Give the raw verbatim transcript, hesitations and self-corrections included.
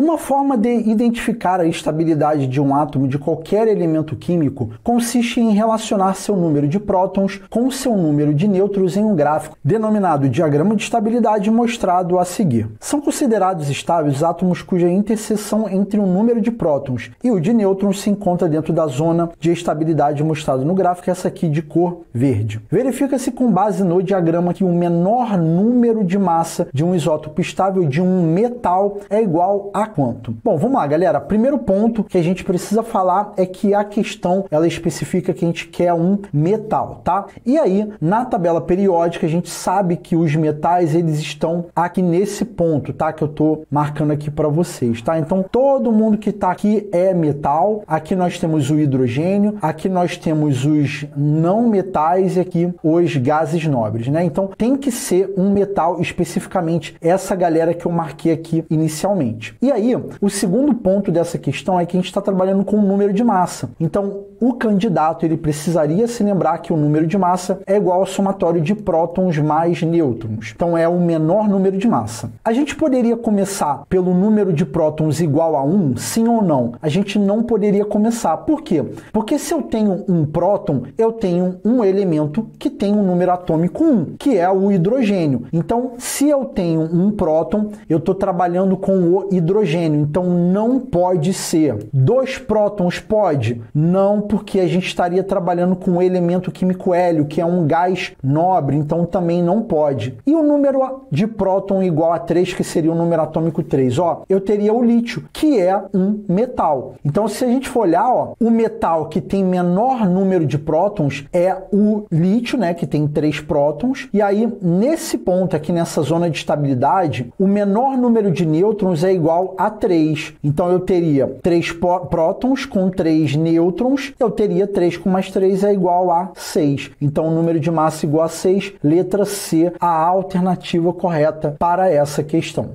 Uma forma de identificar a estabilidade de um átomo de qualquer elemento químico consiste em relacionar seu número de prótons com seu número de nêutrons em um gráfico, denominado diagrama de estabilidade, mostrado a seguir. São considerados estáveis átomos cuja interseção entre o número de prótons e o de nêutrons se encontra dentro da zona de estabilidade mostrada no gráfico, essa aqui de cor verde. Verifica-se com base no diagrama que o menor número de massa de um isótopo estável de um metal é igual a quanto? Bom, vamos lá, galera. Primeiro ponto que a gente precisa falar é que a questão, ela especifica que a gente quer um metal, tá? E aí, na tabela periódica, a gente sabe que os metais, eles estão aqui nesse ponto, tá? Que eu tô marcando aqui para vocês, tá? Então, todo mundo que tá aqui é metal. Aqui nós temos o hidrogênio, aqui nós temos os não metais e aqui os gases nobres, né? Então, tem que ser um metal, especificamente essa galera que eu marquei aqui inicialmente. E aí, E aí, o segundo ponto dessa questão é que a gente está trabalhando com o número de massa. Então, o candidato, ele precisaria se lembrar que o número de massa é igual ao somatório de prótons mais nêutrons. Então, é o menor número de massa. A gente poderia começar pelo número de prótons igual a um? Sim ou não? A gente não poderia começar. Por quê? Porque se eu tenho um próton, eu tenho um elemento que tem um número atômico um, que é o hidrogênio. Então, se eu tenho um próton, eu estou trabalhando com o hidrogênio. Então não pode ser. Dois prótons pode? Não, porque a gente estaria trabalhando com o elemento químico hélio, que é um gás nobre, então também não pode. E o número de próton igual a três, que seria o número atômico três? Ó, eu teria o lítio, que é um metal. Então, se a gente for olhar, ó, o metal que tem menor número de prótons é o lítio, né, que tem três prótons. E aí, nesse ponto aqui, nessa zona de estabilidade, o menor número de nêutrons é igual a a três. Então eu teria três prótons com três nêutrons, eu teria três com mais três é igual a seis. Então o número de massa igual a seis, letra C, a alternativa correta para essa questão.